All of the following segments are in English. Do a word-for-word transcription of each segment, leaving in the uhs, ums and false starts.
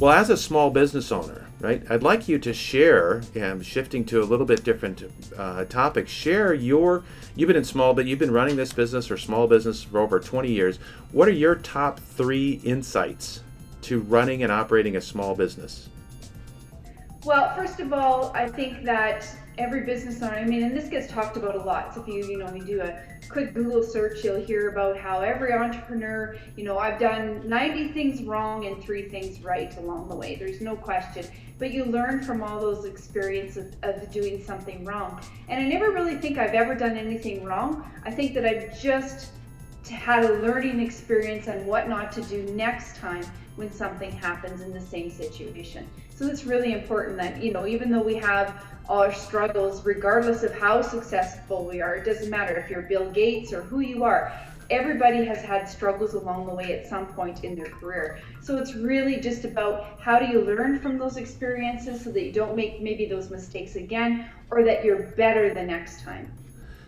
Well, as a small business owner, right, I'd like you to share, and shifting to a little bit different uh, topic, share your, you've been in small, but you've been running this business or small business for over twenty years. What are your top three insights to running and operating a small business? Well, first of all, I think that every business owner, I mean, and this gets talked about a lot. So if you, you know, you do a quick Google search, you'll hear about how every entrepreneur, you know, I've done ninety things wrong and three things right along the way. There's no question. But you learn from all those experiences of, of doing something wrong. And I never really think I've ever done anything wrong. I think that I've just had a learning experience on what not to do next time when something happens in the same situation. So it's really important that, you know, even though we have our struggles, regardless of how successful we are, it doesn't matter if you're Bill Gates or who you are, everybody has had struggles along the way at some point in their career. So it's really just about how do you learn from those experiences so that you don't make maybe those mistakes again, or that you're better the next time.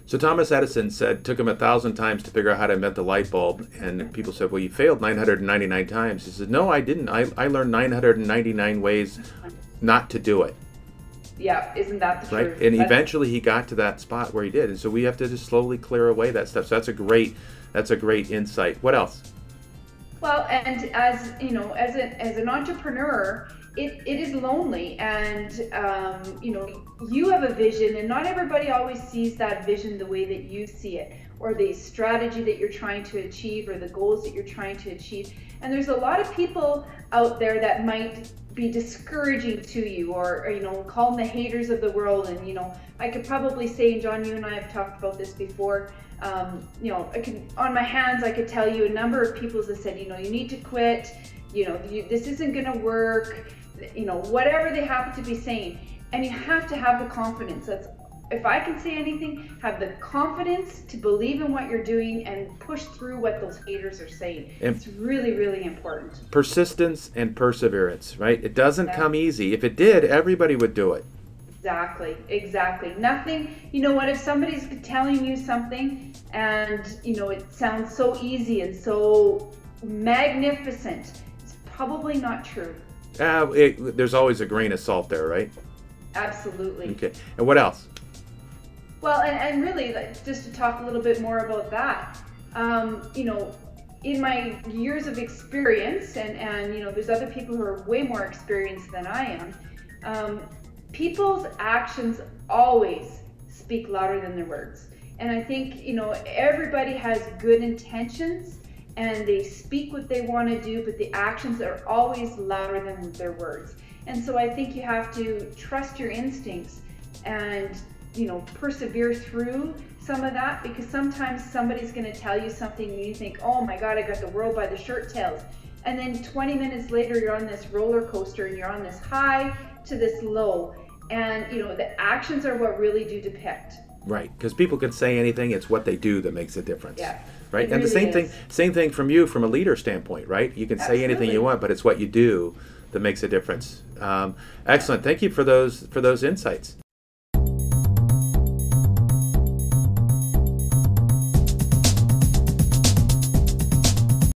So Thomas Edison said, took him a thousand times to figure out how to invent the light bulb. And people said, well, you failed nine hundred ninety-nine times. He said, no, I didn't. I, I learned nine hundred ninety-nine ways not to do it. Yeah, isn't that the right? Truth? And that's eventually he got to that spot where he did. And so we have to just slowly clear away that stuff. So that's a great, that's a great insight. What else? Well, and as, you know, as, a, as an entrepreneur, It, it is lonely, and um, you know, you have a vision and not everybody always sees that vision the way that you see it, or the strategy that you're trying to achieve, or the goals that you're trying to achieve. And there's a lot of people out there that might be discouraging to you, or, or you know, call them the haters of the world. And you know, I could probably say, and John, you and I have talked about this before, um, you know, I can, on my hands I could tell you a number of people that said, you know, you need to quit, you know, you, this isn't gonna work, you know, whatever they happen to be saying. And you have to have the confidence. That's, if I can say anything, have the confidence to believe in what you're doing and push through what those haters are saying. And it's really, really important. Persistence and perseverance, right? It doesn't yeah. come easy. If it did, everybody would do it. Exactly, exactly. Nothing, you know what, if somebody's telling you something and, you know, it sounds so easy and so magnificent, it's probably not true. Uh, it, there's always a grain of salt there, right? Absolutely. Okay. And what else? Well, and, and really, just to talk a little bit more about that, um, you know, in my years of experience, and, and, you know, there's other people who are way more experienced than I am, um, people's actions always speak louder than their words. And I think, you know, everybody has good intentions, and they speak what they want to do, but the actions are always louder than their words. And so I think you have to trust your instincts and, you know, persevere through some of that, because sometimes somebody's going to tell you something and you think, oh my God, I got the world by the shirt tails. And then twenty minutes later, you're on this roller coaster and you're on this high to this low. And, you know, the actions are what really do depict. Right, because people can say anything, it's what they do that makes a difference. Yeah. Right? It and really the same is. thing same thing from you, from a leader standpoint, right? You can Absolutely. say anything you want, but it's what you do that makes a difference. Um, excellent. Thank you for those for those insights.